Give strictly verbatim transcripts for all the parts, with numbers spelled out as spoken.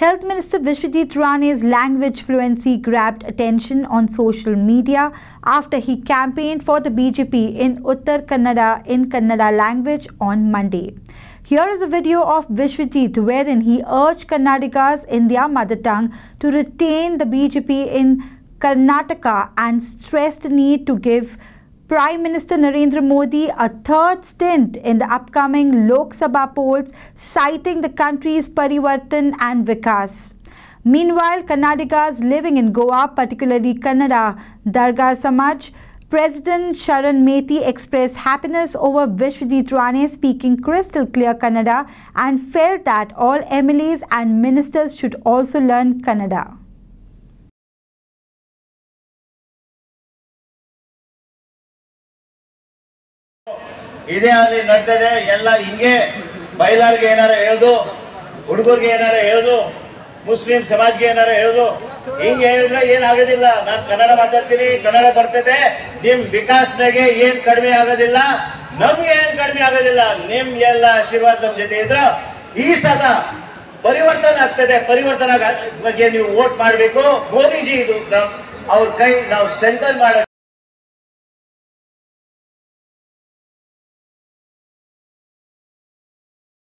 Health Minister Vishwajit Rane's language fluency grabbed attention on social media after he campaigned for the B J P in Uttar Kannada in Kannada language on Monday. Here is a video of Vishwajit wherein he urged Karnataka's in their mother tongue to retain the B J P in Karnataka and stressed the need to give Prime Minister Narendra Modi a third stint in the upcoming Lok Sabha polls, citing the country's Parivartan and Vikas. Meanwhile, Karnataka's living in Goa, particularly Kannada Dargar Samaj, President Sharan Meti expressed happiness over Vishwajit Rane speaking crystal clear Kannada and felt that all M L As and ministers should also learn Kannada. ಇದೇ ಅಲ್ಲಿ ನಡೆದಿದೆ ಎಲ್ಲ ಹಿಂಗೆ ಬೈಲಾರ್ಗೆ ಏನಾರ ಹೇಳ್ದು ಹುಡುಗರಿಗೆ ಏನಾರ ಹೇಳ್ದು Muslim ಸಮಾಜಕ್ಕೆ ಏನಾರ ಹೇಳ್ದು ಹಿಂಗೆ ಹೇಳಿದ್ರೆ ಏನಾಗೋದಿಲ್ಲ ನಾನು ಕನ್ನಡ ಮಾತಾಡ್ತೀನಿ ಕನ್ನಡ ಬರ್ತದೆ ನಿಮ್ಮ ವಿಕಾಸನೆಗೆ ಏನು ಕಡಿಮೆ ಆಗೋದಿಲ್ಲ ನಮಗೆ ಏನು ಕಡಿಮೆ ಆಗೋದಿಲ್ಲ ನಿಮ್ಮ ಎಲ್ಲ ಆಶೀರ್ವಾದ ನಮ್ಮ ಜೊತೆ ಇದ್ರೆ ಈ ಸದ ಪರಿವರ್ತನೆ ಆಗ್ತದೆ ಪರಿವರ್ತನೆ ಬಗ್ಗೆ ನೀವು ವೋಟ್ ಮಾಡಬೇಕು ಮೋದಿಜಿ ಇದು ಅವ್ರ ಕೈ ನಾವು ಸೆಂಟರ್ ಮಾಡ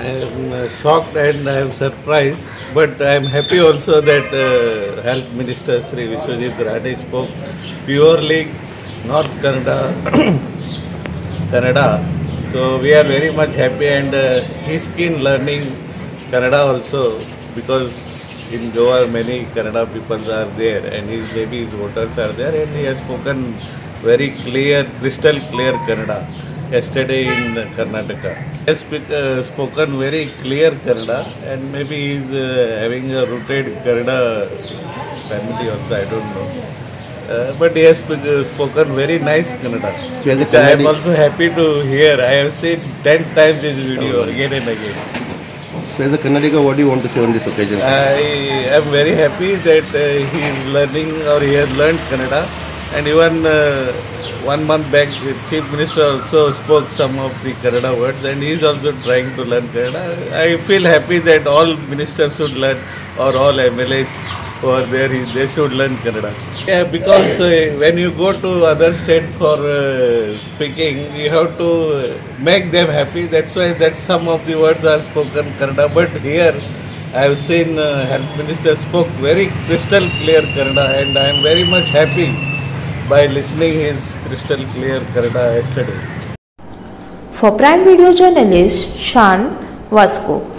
I am shocked and I am surprised, but I am happy also that uh, Health Minister Sri Vishwajit Rane spoke purely North Kannada, Kannada. So we are very much happy, and uh, he's keen learning Kannada also, because in Goa many Kannada people are there, and his maybe his voters are there, and he has spoken very clear, crystal clear Kannada. Yesterday in Karnataka, he has uh, spoken very clear Kannada, and maybe he is uh, having a rooted Kannada family also, I don't know. Uh, but he has uh, spoken very nice Kannada, which I am also happy to hear. I have seen ten times his video again and again. So as a Kannadika, what do you want to say on this occasion? I am very happy that uh, he is learning, or he has learned Kannada, and even uh, one month back, the Chief Minister also spoke some of the Kannada words, and he is also trying to learn Kannada. I feel happy that all ministers should learn, or all M L As who are there, they should learn Kannada. Yeah, because uh, when you go to other state for uh, speaking, you have to make them happy. That's why that some of the words are spoken Kannada. But here, I have seen uh, Health Minister spoke very crystal clear Kannada, and I am very much happy by listening his crystal clear Kannada yesterday. For Prime Video journalist Sean Vasco.